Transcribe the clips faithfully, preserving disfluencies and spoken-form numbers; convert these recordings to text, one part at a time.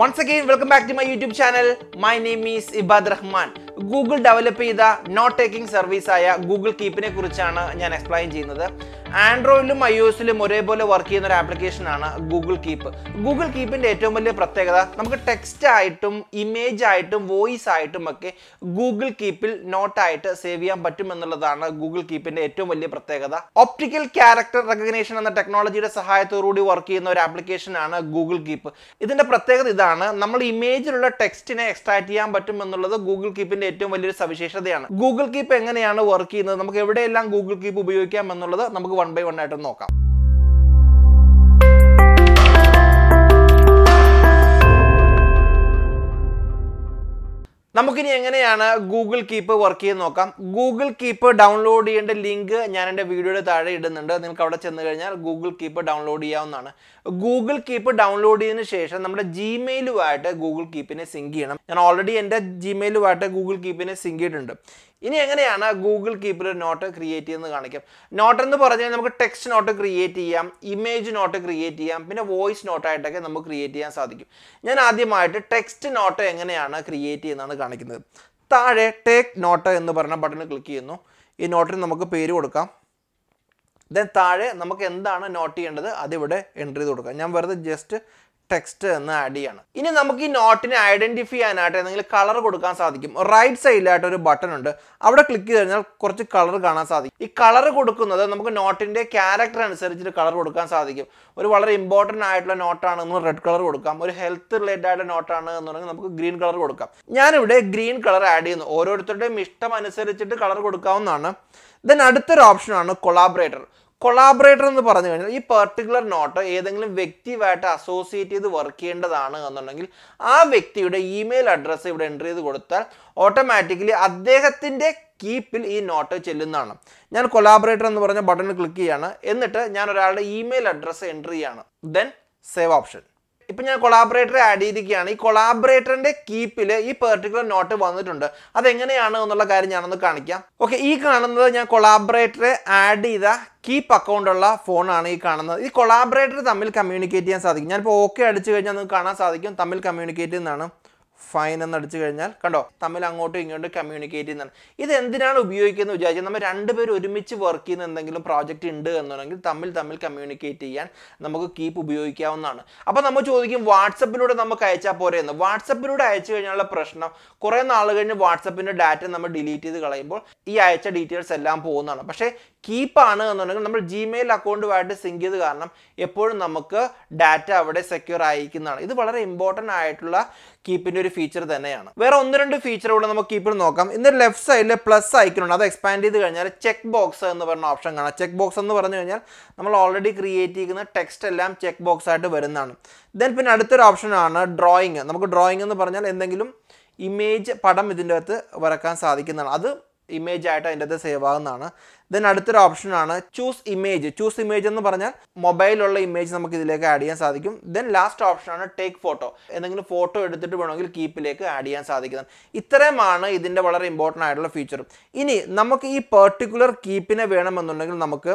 Once again, welcome back to my YouTube channel. My name is Ibad Rahman. Google developed the not taking service aya Google Keep ne kurichana njan explain cheynathu. Android ilum iOS ilum ore pole work cheyyana or application aanu Google Keep. Google Keep inde ettom valiya prathyegatha namukku text aayitum image aayitum voice aayitum okke Google Keep il note aayittu save cheyan pattum ennalladana Google Keep inde ettom valiya prathyegatha. Optical character recognition enna technology ide sahayathorudi work cheyyana or application aanu Google Keep. Idinte prathyegatha idana nammal image ilulla text ne extract cheyan pattum ennalladhu Google Keep inde ettom valiya saviseshadayana. Google Keep enganeyana work cheyyunnathu namukku evideyallam Google Keep ubhayogikkam ennalladhu namukku one by one item നോക്കാം. നമുക്ക് ഇനി എങ്ങനെയാണ് Google Keep work ചെയ്യുന്നത് നോക്കാം. Google Keep download ചെയ്യേണ്ട link ഞാൻ എൻ്റെ വീഡിയോയുടെ താഴെ ഇടുന്നുണ്ട്. നിങ്ങൾക്ക് അവിടെ ചെന്ന് കഴിഞ്ഞാൽ Google Keep ഡൗൺലോഡ് ചെയ്യാവുന്നതാണ്. Google Keep ഡൗൺലോഡ് ചെയ്തതിനു ശേഷം നമ്മുടെ Gmail ആയിട്ട് Google Keepനെ സിങ്ക് ചെയ്യണം. ഞാൻ ഓൾറെഡി എൻ്റെ Gmail ആയിട്ട് Google Keepനെ സിങ്ക് ചെയ്തിട്ടുണ്ട്. ഇനി എങ്ങനെയാണ് Google Keepൽ ഒരു നോട്ട് ക്രിയേറ്റ് ചെയ്യുന്നത് കാണിക്കാം. നോട്ട് എന്ന് പറഞ്ഞാൽ നമുക്ക് ടെക്സ്റ്റ് നോട്ട് ക്രിയേറ്റ് ചെയ്യാം, ഇമേജ് നോട്ട് ക്രിയേറ്റ് ചെയ്യാം, പിന്നെ വോയിസ് നോട്ട് ആയിട്ടൊക്കെ നമുക്ക് ക്രിയേറ്റ് ചെയ്യാൻ സാധിക്കും. ഞാൻ ആദ്യമായിട്ട് ടെക്സ്റ്റ് നോട്ട് എങ്ങനെയാണ് ക്രിയേറ്റ് ചെയ്യുന്നത് കാണിക്കുന്നത്. താഴെ ടേക്ക് നോട്ട് എന്ന് പറഞ്ഞ ബട്ടണിൽ ക്ലിക്ക് ചെയ്യുന്നു. ഈ നോട്ടിന് നമുക്ക് പേര് കൊടുക്കാം. ദെൻ താഴെ നമുക്ക് എന്താണ് നോട്ട് ചെയ്യേണ്ടത് അതിവിടെ എൻ്റർ ചെയ്ത് കൊടുക്കാം. ഞാൻ വെറുതെ ജസ്റ്റ് ടെക്സ്റ്റ് എന്ന് ആഡ് ചെയ്യാണ്. ഇനി നമുക്ക് ഈ നോട്ടിനെ ഐഡൻറ്റിഫൈ ചെയ്യാനായിട്ട് എന്തെങ്കിലും കളർ കൊടുക്കാൻ സാധിക്കും. റൈറ്റ് സൈഡിലായിട്ട് ഒരു ബട്ടൺ ഉണ്ട്, അവിടെ ക്ലിക്ക് ചെയ്ത് കഴിഞ്ഞാൽ കുറച്ച് കളർ കാണാൻ സാധിക്കും. ഈ കളർ കൊടുക്കുന്നത് നമുക്ക് നോട്ടിൻ്റെ ക്യാരക്ടർ അനുസരിച്ചിട്ട് കളർ കൊടുക്കാൻ സാധിക്കും. ഒരു വളരെ ഇമ്പോർട്ടൻ്റ് ആയിട്ടുള്ള നോട്ടാണെന്ന് റെഡ് കളർ കൊടുക്കാം, ഒരു ഹെൽത്ത് റിലേറ്റഡ് ആയിട്ടുള്ള നോട്ടാണ് എന്നുണ്ടെങ്കിൽ നമുക്ക് ഗ്രീൻ കളർ കൊടുക്കാം. ഞാനിവിടെ ഗ്രീൻ കളർ ആഡ് ചെയ്യുന്നു. ഓരോരുത്തരുടെയും ഇഷ്ടം അനുസരിച്ചിട്ട് കളർ കൊടുക്കാവുന്നതാണ്. ദെൻ അടുത്തൊരു ഓപ്ഷനാണ് കൊളാബറേറ്റർ. കൊളാബറേറ്റർ എന്ന് പറഞ്ഞു കഴിഞ്ഞാൽ ഈ പെർട്ടിക്കുലർ നോട്ട് ഏതെങ്കിലും വ്യക്തിയുമായിട്ട് അസോസിയേറ്റ് ചെയ്ത് വർക്ക് ചെയ്യേണ്ടതാണ് എന്നുണ്ടെങ്കിൽ ആ വ്യക്തിയുടെ ഇമെയിൽ അഡ്രസ്സ് ഇവിടെ എൻ്റർ ചെയ്ത് കൊടുത്താൽ ഓട്ടോമാറ്റിക്കലി അദ്ദേഹത്തിൻ്റെ കീപ്പിൽ ഈ നോട്ട് ചെല്ലുന്നതാണ്. ഞാൻ കൊളാബറേറ്റർ എന്ന് പറഞ്ഞ ബട്ടണിൽ ക്ലിക്ക് ചെയ്യുകയാണ്. എന്നിട്ട് ഞാൻ ഒരാളുടെ ഇമെയിൽ അഡ്രസ്സ് എൻ്റർ ചെയ്യുകയാണ്. Then save option. ഇപ്പം ഞാൻ കൊളാബറേറ്ററെ ആഡ് ചെയ്തിരിക്കുകയാണ്. ഈ കൊളാബറേറ്ററിൻ്റെ കീപ്പിൽ ഈ പെർട്ടിക്കുലർ നോട്ട് വന്നിട്ടുണ്ട്. അതെങ്ങനെയാണ് എന്നുള്ള കാര്യം ഞാനൊന്ന് കാണിക്കാം. ഓക്കെ, ഈ കാണുന്നത് ഞാൻ കൊളാബറേറ്ററെ ആഡ് ചെയ്ത കീപ്പ് അക്കൗണ്ടുള്ള ഫോണാണ് ഈ കാണുന്നത്. ഈ കൊളാബറേറ്റർ തമ്മിൽ കമ്മ്യൂണിക്കേറ്റ് ചെയ്യാൻ സാധിക്കും. ഞാനിപ്പോൾ ഓക്കെ അടിച്ചു കഴിഞ്ഞാൽ നിങ്ങൾക്ക് കാണാൻ സാധിക്കും തമ്മിൽ കമ്മ്യൂണിക്കേറ്റ് ചെയ്യുന്നതാണ്. ഫൈൻ എന്നടിച്ചു കഴിഞ്ഞാൽ കണ്ടോ തമ്മിൽ അങ്ങോട്ടും ഇങ്ങോട്ടും കമ്മ്യൂണിക്കേറ്റ് ചെയ്യുന്നതാണ്. ഇത് എന്തിനാണ് ഉപയോഗിക്കുന്നത് വിചാരിച്ചാൽ നമ്മൾ രണ്ടുപേരും ഒരുമിച്ച് വർക്ക് ചെയ്യുന്ന എന്തെങ്കിലും പ്രോജക്റ്റ് ഉണ്ട് എന്നുണ്ടെങ്കിൽ തമ്മിൽ തമ്മിൽ കമ്മ്യൂണിക്കേറ്റ് ചെയ്യാൻ നമുക്ക് കീപ്പ് ഉപയോഗിക്കാവുന്നതാണ്. അപ്പോൾ നമ്മൾ ചോദിക്കും വാട്സപ്പിലൂടെ നമുക്ക് അയച്ചാൽ പോരെ എന്ന്. വാട്സപ്പിലൂടെ അയച്ചു കഴിഞ്ഞാലുള്ള പ്രശ്നം കുറേ നാൾ കഴിഞ്ഞ് വാട്സപ്പിൻ്റെ ഡാറ്റ നമ്മൾ ഡിലീറ്റ് ചെയ്ത് കളയുമ്പോൾ ഈ അയച്ച ഡീറ്റെയിൽസ് എല്ലാം പോകുന്നതാണ്. പക്ഷേ കീപ്പാണ് എന്നുണ്ടെങ്കിൽ നമ്മൾ ജിമെയിൽ അക്കൗണ്ടുമായിട്ട് സിങ്ക് ചെയ്ത് കാരണം എപ്പോഴും നമുക്ക് ഡാറ്റ അവിടെ സെക്യൂർ ആയിരിക്കുന്നതാണ്. ഇത് വളരെ ഇമ്പോർട്ടൻ്റ് ആയിട്ടുള്ള കീപ്പിൻ്റെ ഒരു ഫീച്ചർ തന്നെയാണ്. വേറെ ഒന്ന് രണ്ട് ഫീച്ചർ കൂടെ നമുക്ക് കീപ്പിൽ നോക്കാം. ഇന്നൊരു ലെഫ്റ്റ് സൈഡിൽ പ്ലസ് ഐക്കണുണ്ട്, അത് എക്സ്പാൻഡ് ചെയ്ത് കഴിഞ്ഞാൽ ചെക്ക് ബോക്സ് എന്ന് പറഞ്ഞ ഓപ്ഷൻ കാണാം. ചെക്ക് ബോക്സ് എന്ന് പറഞ്ഞു കഴിഞ്ഞാൽ നമ്മൾ ഓൾറെഡി ക്രിയേറ്റ് ചെയ്യുന്ന ടെക്സ്റ്റ് എല്ലാം ചെക്ക് ബോക്സ് ആയിട്ട് വരുന്നതാണ്. ദെൻ പിന്നെ അടുത്തൊരു ഓപ്ഷനാണ് ഡ്രോയിങ്. നമുക്ക് ഡ്രോയിങ് എന്ന് പറഞ്ഞാൽ എന്തെങ്കിലും ഇമേജ് പടം ഇതിൻ്റെ അകത്ത് വരക്കാൻ സാധിക്കുന്നതാണ്. അത് ഇമേജ് ആയിട്ട് അതിൻ്റെ അകത്ത് സേവ് ആകുന്നതാണ്. ദെൻ അടുത്തൊരു ഓപ്ഷനാണ് ചൂസ് ഇമേജ്. ചൂസ് ഇമേജ് എന്ന് പറഞ്ഞാൽ മൊബൈലുള്ള ഇമേജ് നമുക്ക് ഇതിലേക്ക് ആഡ് ചെയ്യാൻ സാധിക്കും. ദെൻ ലാസ്റ്റ് ഓപ്ഷനാണ് ടേക്ക് ഫോട്ടോ. എന്തെങ്കിലും ഫോട്ടോ എടുത്തിട്ട് വേണമെങ്കിൽ കീപ്പിലേക്ക് ആഡ് ചെയ്യാൻ സാധിക്കുന്നത്. ഇത്രയുമാണ് ഇതിൻ്റെ വളരെ ഇമ്പോർട്ടൻ്റ് ആയിട്ടുള്ള ഫീച്ചർ. ഇനി നമുക്ക് ഈ പെർട്ടിക്കുലർ കീപ്പിനെ വേണമെന്നുണ്ടെങ്കിൽ നമുക്ക്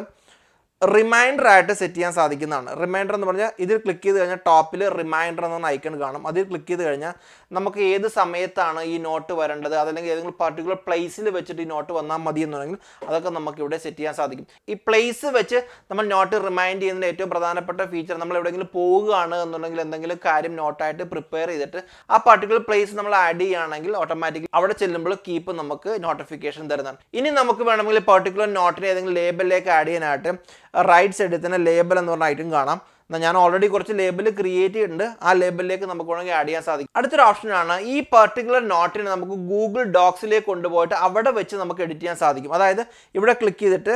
റിമൈൻഡർ ആയിട്ട് സെറ്റ് ചെയ്യാൻ സാധിക്കുന്നതാണ്. റിമൈൻഡർ എന്ന് പറഞ്ഞാൽ ഇതിൽ ക്ലിക്ക് ചെയ്ത് കഴിഞ്ഞാൽ ടോപ്പിൽ റിമൈൻഡർ എന്ന് പറഞ്ഞ ഐക്കൺ കാണും. അതിൽ ക്ലിക്ക് ചെയ്ത് കഴിഞ്ഞാൽ നമുക്ക് ഏത് സമയത്താണ് ഈ നോട്ട് വരേണ്ടത്, അതല്ലെങ്കിൽ ഏതെങ്കിലും പർട്ടിക്കുലർ പ്ലേസിൽ വെച്ചിട്ട് ഈ നോട്ട് വന്നാൽ മതി എന്നുണ്ടെങ്കിൽ അതൊക്കെ നമുക്ക് ഇവിടെ സെറ്റ് ചെയ്യാൻ സാധിക്കും. ഈ പ്ലേസ് വെച്ച് നമ്മൾ നോട്ട് റിമൈൻഡ് ചെയ്യുന്നതിൻ്റെ ഏറ്റവും പ്രധാനപ്പെട്ട ഫീച്ചർ നമ്മൾ എവിടെയെങ്കിലും പോവുകയാണ് എന്നുണ്ടെങ്കിൽ എന്തെങ്കിലും കാര്യം നോട്ടായിട്ട് പ്രിപ്പയർ ചെയ്തിട്ട് ആ പർട്ടിക്കുലർ പ്ലേസ് നമ്മൾ ആഡ് ചെയ്യുകയാണെങ്കിൽ ഓട്ടോമാറ്റിക്കലി അവിടെ ചെല്ലുമ്പോൾ കീപ്പ് നമുക്ക് നോട്ടിഫിക്കേഷൻ തരുന്നതാണ്. ഇനി നമുക്ക് വേണമെങ്കിൽ പർട്ടിക്കുലർ നോട്ടിനെ ഏതെങ്കിലും ലേബലിലേക്ക് ആഡ് ചെയ്യാനായിട്ട് റൈറ്റ് സൈഡിൽ തന്നെ ലേബൽ എന്ന് പറഞ്ഞ ഐറ്റം കാണാം. ഞാൻ ഓൾറെഡി കുറച്ച് ലേബിൾ ക്രിയേറ്റ് ചെയ്തിട്ടുണ്ട്, ആ ലേബിളിലേക്ക് നമുക്ക് വേണമെങ്കിൽ ആഡ് ചെയ്യാൻ സാധിക്കും. അടുത്തൊരു ഓപ്ഷനാണ് ഈ പെർട്ടിക്കുലർ നോട്ടിനെ നമുക്ക് ഗൂഗിൾ ഡോക്സിലേക്ക് കൊണ്ടുപോയിട്ട് അവിടെ വെച്ച് നമുക്ക് എഡിറ്റ് ചെയ്യാൻ സാധിക്കും. അതായത് ഇവിടെ ക്ലിക്ക് ചെയ്തിട്ട്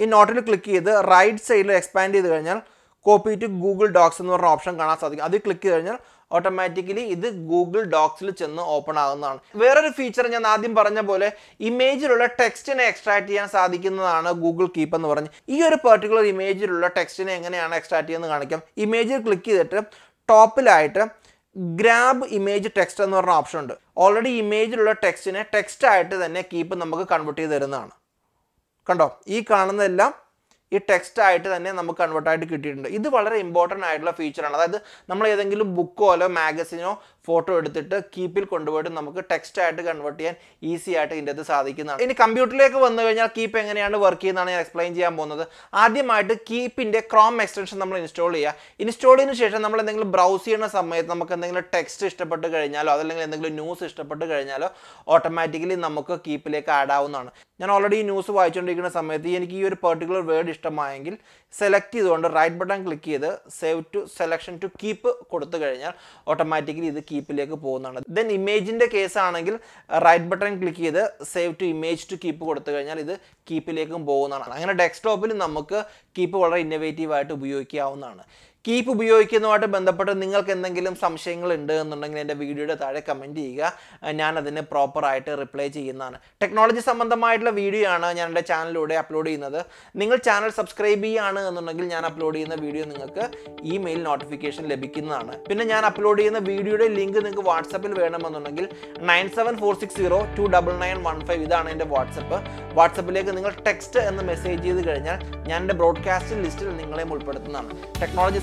ഈ നോട്ടിൽ ക്ലിക്ക് ചെയ്ത് റൈറ്റ് സൈഡിൽ എക്സ്പാൻഡ് ചെയ്ത് കഴിഞ്ഞാൽ കോപ്പി ടു ഗൂഗിൾ ഡോക്സ് എന്ന് പറഞ്ഞ ഓപ്ഷൻ കാണാൻ സാധിക്കും. അത് ക്ലിക്ക് ചെയ്ത് കഴിഞ്ഞാൽ ഓട്ടോമാറ്റിക്കലി ഇത് ഗൂഗിൾ ഡോക്സിൽ ചെന്ന് ഓപ്പൺ ആകുന്നതാണ്. വേറൊരു ഫീച്ചർ ഞാൻ ആദ്യം പറഞ്ഞ പോലെ ഇമേജിലുള്ള ടെക്സ്റ്റിനെ എക്സ്ട്രാക്ട് ചെയ്യാൻ സാധിക്കുന്നതാണ് ഗൂഗിൾ കീപ്പ് എന്ന് പറഞ്ഞ്. ഈ ഒരു പെർട്ടിക്കുലർ ഇമേജിലുള്ള ടെക്സ്റ്റിനെ എങ്ങനെയാണ് എക്സ്ട്രാക്ട് ചെയ്യുന്നത് കാണിക്കാം. ഇമേജിൽ ക്ലിക്ക് ചെയ്തിട്ട് ടോപ്പിലായിട്ട് ഗ്രാബ് ഇമേജ് ടെക്സ്റ്റ് എന്ന് പറഞ്ഞ ഓപ്ഷൻ ഉണ്ട്. ഓൾറെഡി ഇമേജിലുള്ള ടെക്സ്റ്റിനെ ടെക്സ്റ്റ് ആയിട്ട് തന്നെ കീപ്പ് നമുക്ക് കൺവേർട്ട് ചെയ്ത് തരുന്നതാണ്. കണ്ടോ, ഈ കാണുന്നതെല്ലാം This text item is converted to convert. This is a very important feature. We have a book or magazine or photo, keep it converted to text item convert easy to convert. In the computer, keep it working. I will explain it. Keep in the Chrome extension. Install it. Install it. We browse text or news. Automatically, we keep it. I have already news. This particular word is select the right button, click here, save to selection to keep, automatically this keep. Then image in the case, right button click here, save to image to keep, this keep. In desktop, we keep innovative. Keep ഉപയോഗിക്കുന്നതുമായിട്ട് ബന്ധപ്പെട്ട് നിങ്ങൾക്ക് എന്തെങ്കിലും സംശയങ്ങൾ ഉണ്ട് എന്നുണ്ടെങ്കിൽ എൻ്റെ വീഡിയോയുടെ താഴെ comment ചെയ്യുക ഞാൻ അതിനെ പ്രോപ്പർ ആയിട്ട് റിപ്ലൈ ചെയ്യുന്നതാണ് ടെക്നോളജി സംബന്ധമായിട്ടുള്ള വീഡിയോ ആണ് ഞാൻ എൻ്റെ ചാനലിലൂടെ അപ്ലോഡ് ചെയ്യുന്നത് നിങ്ങൾ ചാനൽ സബ്സ്ക്രൈബ് ചെയ്യാണ് എന്നുണ്ടെങ്കിൽ ഞാൻ അപ്ലോഡ് ചെയ്യുന്ന വീഡിയോ നിങ്ങൾക്ക് ഇമെയിൽ നോട്ടിഫിക്കേഷൻ ലഭിക്കുന്നതാണ് പിന്നെ ഞാൻ അപ്ലോഡ് ചെയ്യുന്ന വീഡിയോയുടെ ലിങ്ക് നിങ്ങൾക്ക് വാട്ട്സ്ആപ്പിൽ വേണമെന്നുണ്ടെങ്കിൽ nine seven four six zero two nine nine one five ഇതാണ് എൻ്റെ വാട്ട്സ്ആപ്പ് വാട്ട്സ്ആപ്പിലേക്ക് നിങ്ങൾ ടെക്സ്റ്റ് എന്ന് മെസ്സേജ് ചെയ്തു കഴിഞ്ഞാൽ ഞാൻ എൻ്റെ ബ്രോഡ്കാസ്റ്റ് ലിസ്റ്റിൽ നിങ്ങളെ ഉൾപ്പെടുത്തുന്നതാണ് ടെക്നോളജി